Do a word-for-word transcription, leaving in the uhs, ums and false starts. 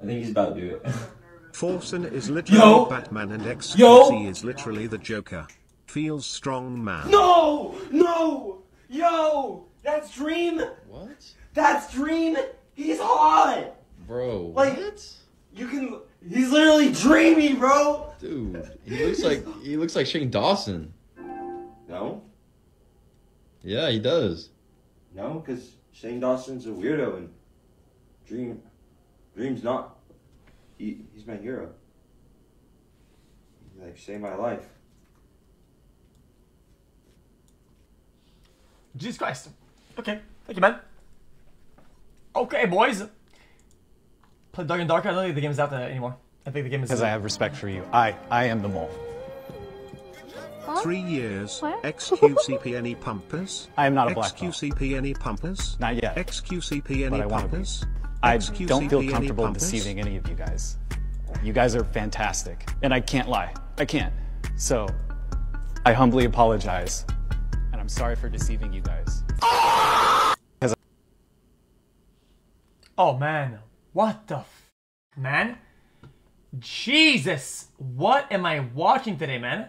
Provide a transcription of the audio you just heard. I think he's about to do it. Forsen is literally Yo! Batman and X Q C is literally the Joker. Feels strong, man. No! No! Yo! That's Dream! What? That's Dream! He's hot! Bro, like, what? You can... He's literally dreamy, bro! Dude, he looks like... He looks like Shane Dawson. No? Yeah, he does. No, because Shane Dawson's a weirdo and Dream... Dream's not... He, he's my hero. He, like, saved my life. Jesus Christ. Okay. Thank you, man. Okay, boys. Play Dark and Darker. I don't think the game is out there anymore. I think the game is... Because I have respect for you. I, I am the mole. What? Three years. What? X Q C P N E pumpers? I am not a black mole. X Q C P N E pumpers? Not yet. X Q C P N E pumpers? I don't feel comfortable deceiving any of you guys. You guys are fantastic. And I can't lie. I can't. So, I humbly apologize. And I'm sorry for deceiving you guys. Because oh, man. What the f... Man? Jesus! What am I watching today, man?